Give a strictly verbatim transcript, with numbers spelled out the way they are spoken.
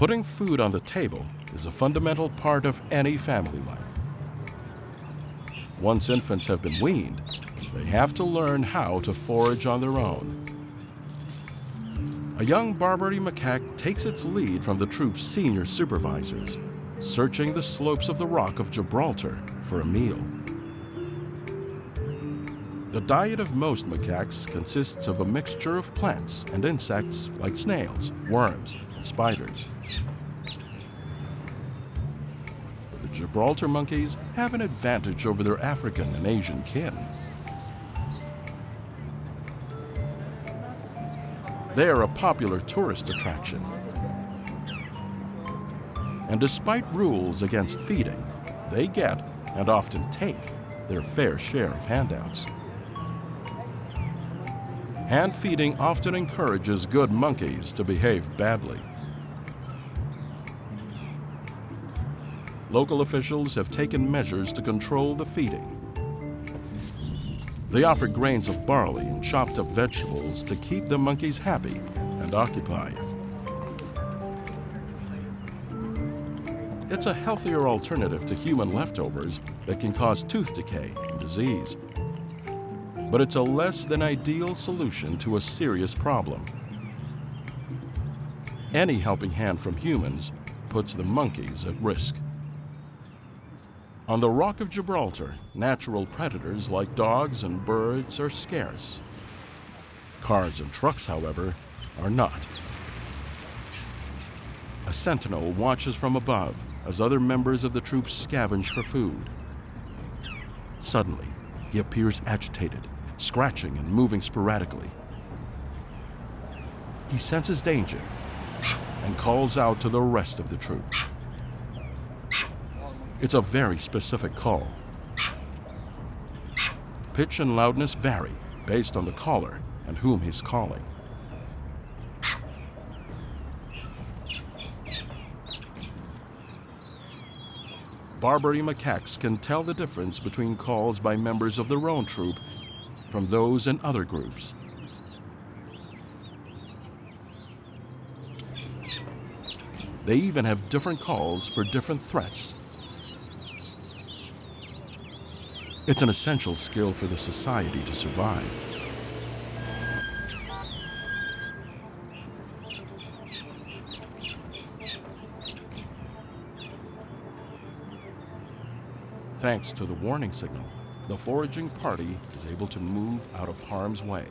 Putting food on the table is a fundamental part of any family life. Once infants have been weaned, they have to learn how to forage on their own. A young Barbary macaque takes its lead from the troop's senior supervisors, searching the slopes of the Rock of Gibraltar for a meal. The diet of most macaques consists of a mixture of plants and insects like snails, worms, and spiders. The Gibraltar monkeys have an advantage over their African and Asian kin. They're a popular tourist attraction. And despite rules against feeding, they get, and often take, their fair share of handouts. Hand feeding often encourages good monkeys to behave badly. Local officials have taken measures to control the feeding. They offer grains of barley and chopped up vegetables to keep the monkeys happy and occupied. It's a healthier alternative to human leftovers that can cause tooth decay and disease. But it's a less than ideal solution to a serious problem. Any helping hand from humans puts the monkeys at risk. On the Rock of Gibraltar, natural predators like dogs and birds are scarce. Cars and trucks, however, are not. A sentinel watches from above as other members of the troop scavenge for food. Suddenly, he appears agitated, scratching and moving sporadically. He senses danger and calls out to the rest of the troop. It's a very specific call. Pitch and loudness vary based on the caller and whom he's calling. Barbary macaques can tell the difference between calls by members of their own troop from those in other groups. They even have different calls for different threats. It's an essential skill for the society to survive. Thanks to the warning signal, the foraging party is able to move out of harm's way.